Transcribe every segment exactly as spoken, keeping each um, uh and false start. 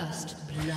First blood.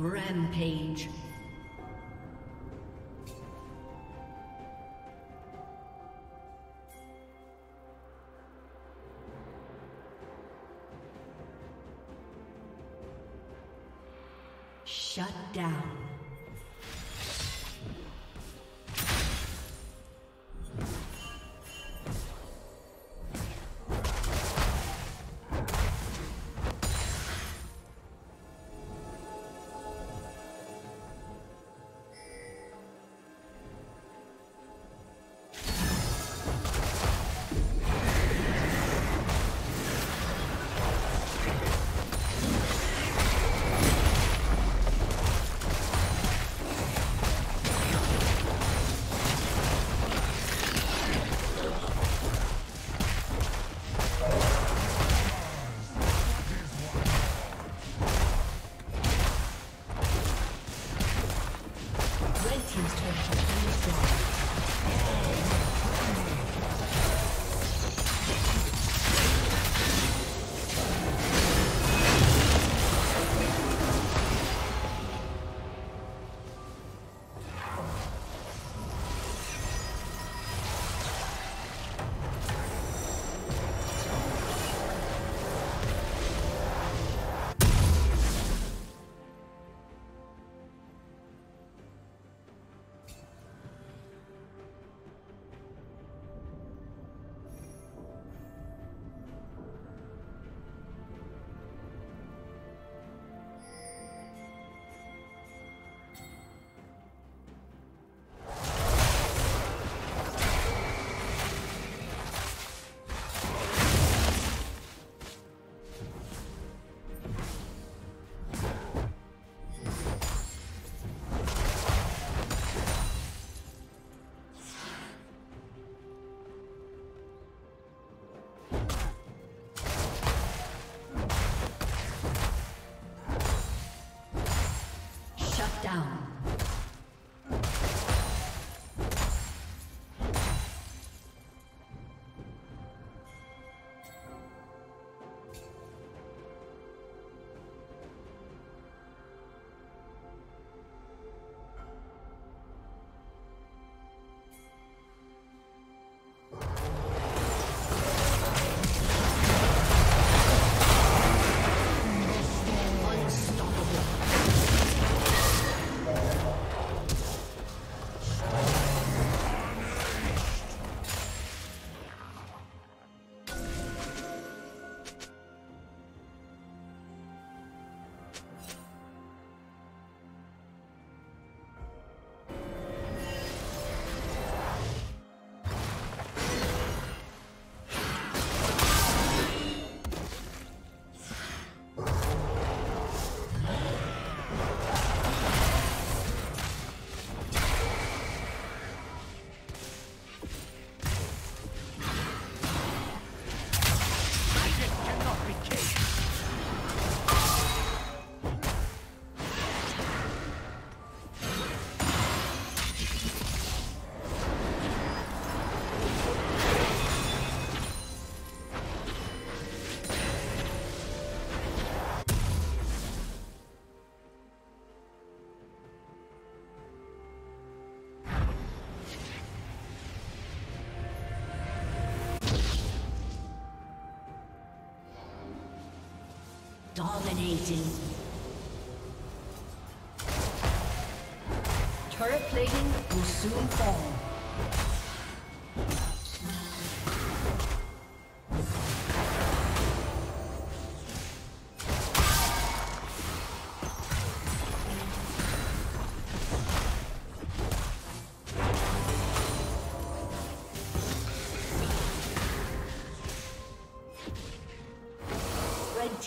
Rampage. Shut down. Dominating. Turret plating will soon fall.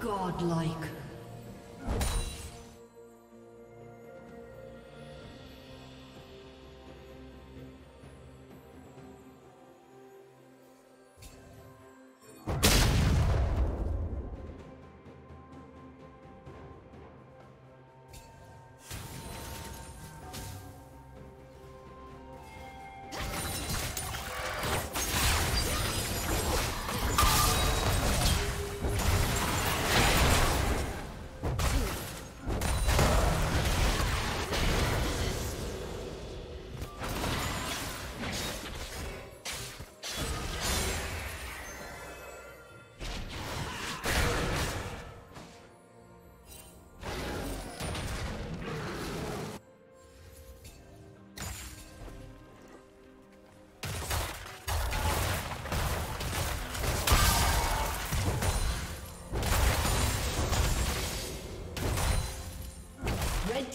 Godlike.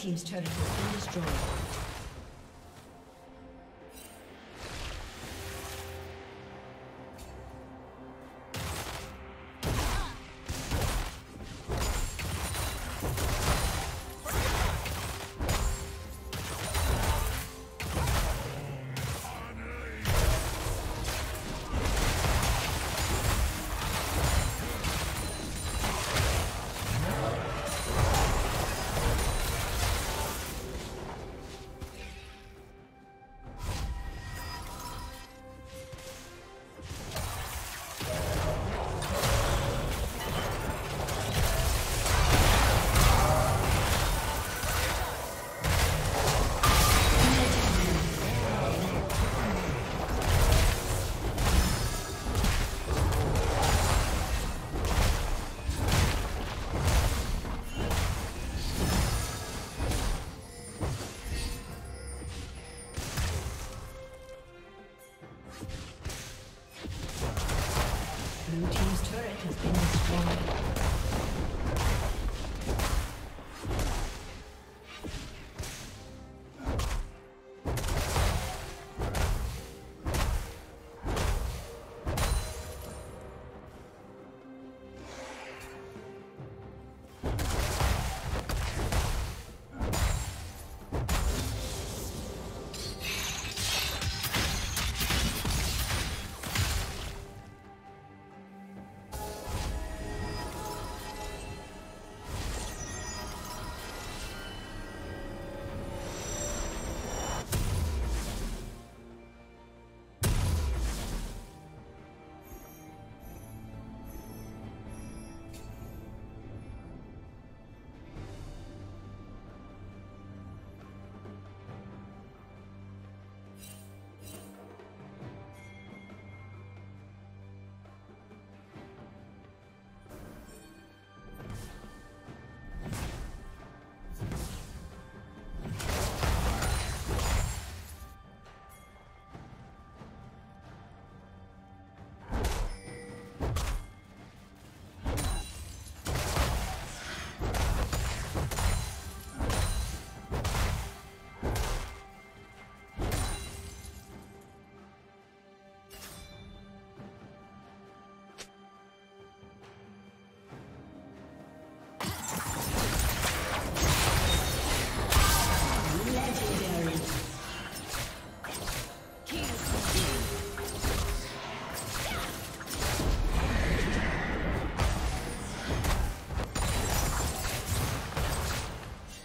Team's turret has been destroyed.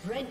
Red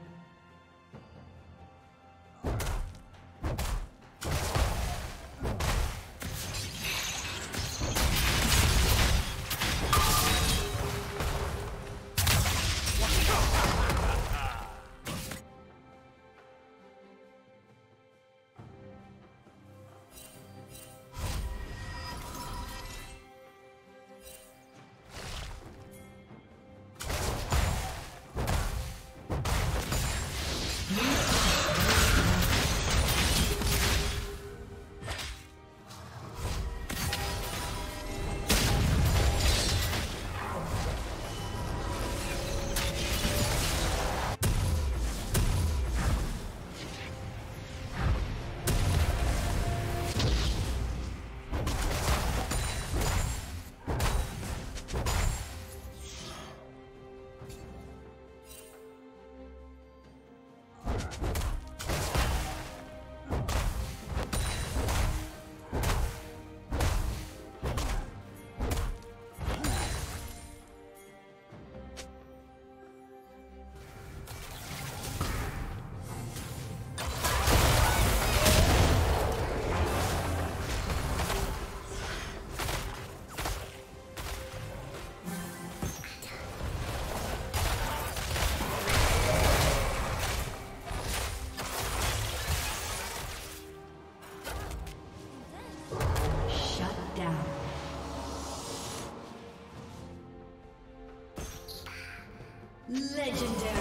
Legendary.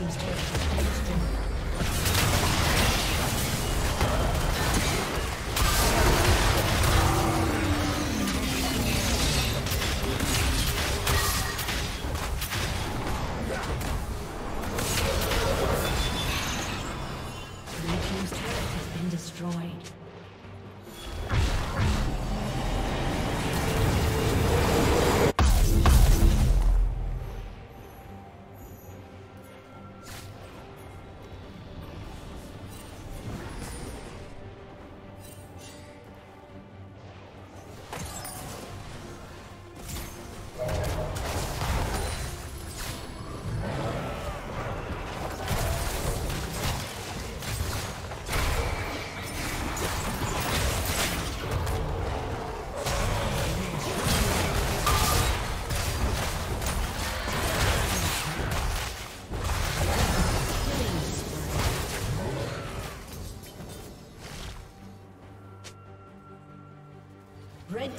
He's dead. He's dead. Red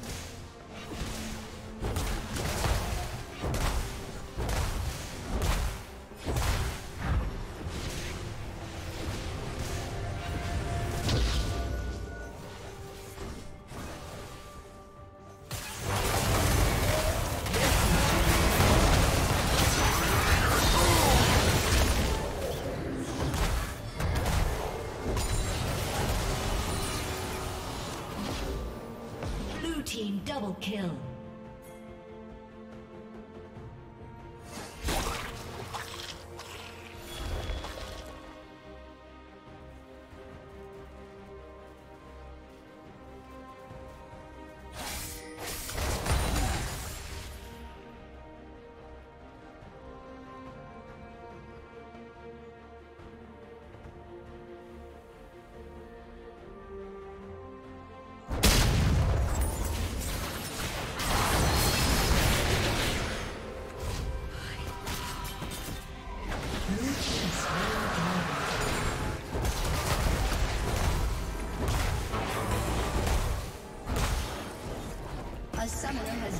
Double kill. A summoner has